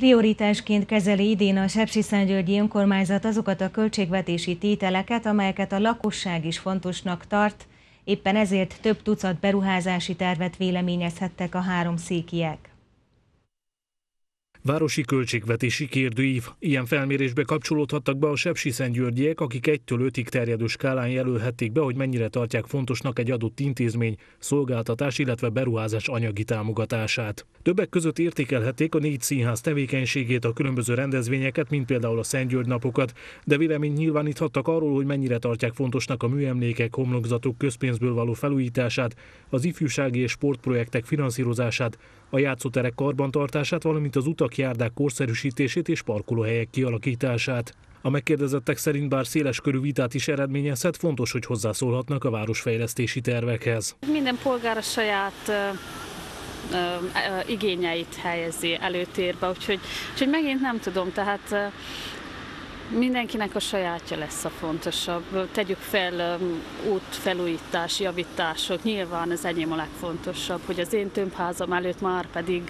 Prioritásként kezeli idén a sepsiszentgyörgyi önkormányzat azokat a költségvetési tételeket, amelyeket a lakosság is fontosnak tart, éppen ezért több tucat beruházási tervet véleményezhettek a háromszékiek. Városi költségvetési kérdőív. Ilyen felmérésbe kapcsolódhattak be a sepsiszentgyörgyiek, akik 1-től 5-ig terjedő skálán jelölhették be, hogy mennyire tartják fontosnak egy adott intézmény, szolgáltatás, illetve beruházás anyagi támogatását. Többek között értékelhették a 4 színház tevékenységét, a különböző rendezvényeket, mint például a Szentgyörgy napokat, de véleményt nyilváníthattak arról, hogy mennyire tartják fontosnak a műemlékek, homlokzatok közpénzből való felújítását, az ifjúsági és sportprojektek finanszírozását, a játszóterek karbantartását, valamint az utak, járdák korszerűsítését és parkolóhelyek kialakítását. A megkérdezettek szerint bár széleskörű vitát is eredményezhet, fontos, hogy hozzászólhatnak a városfejlesztési tervekhez. Minden polgár a saját igényeit helyezi előtérbe, úgyhogy megint nem tudom, tehát mindenkinek a sajátja lesz a fontosabb. Tegyük fel útfelújítás, javítások, nyilván az enyém a legfontosabb, hogy az én tömbházam előtt már pedig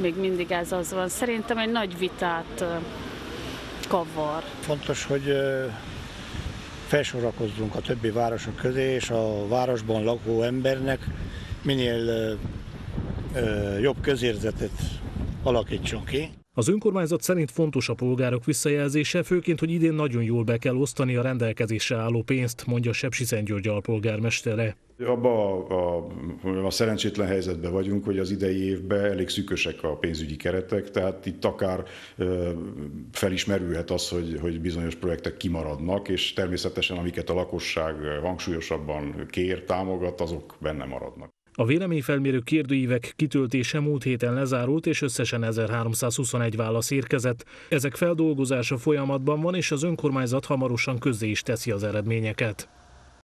még mindig ez az van. Szerintem egy nagy vitát kavar. Fontos, hogy felsorakozzunk a többi városok közé, és a városban lakó embernek minél jobb közérzetet alakítson ki. Az önkormányzat szerint fontos a polgárok visszajelzése, főként, hogy idén nagyon jól be kell osztani a rendelkezésre álló pénzt, mondja Sepsiszentgyörgy alpolgármestere. Abba a szerencsétlen helyzetben vagyunk, hogy az idei évben elég szűkösek a pénzügyi keretek, tehát itt akár felismerülhet az, hogy bizonyos projektek kimaradnak, és természetesen amiket a lakosság hangsúlyosabban kér, támogat, azok benne maradnak. A véleményfelmérő kérdőívek kitöltése múlt héten lezárult, és összesen 1321 válasz érkezett. Ezek feldolgozása folyamatban van, és az önkormányzat hamarosan közzé is teszi az eredményeket.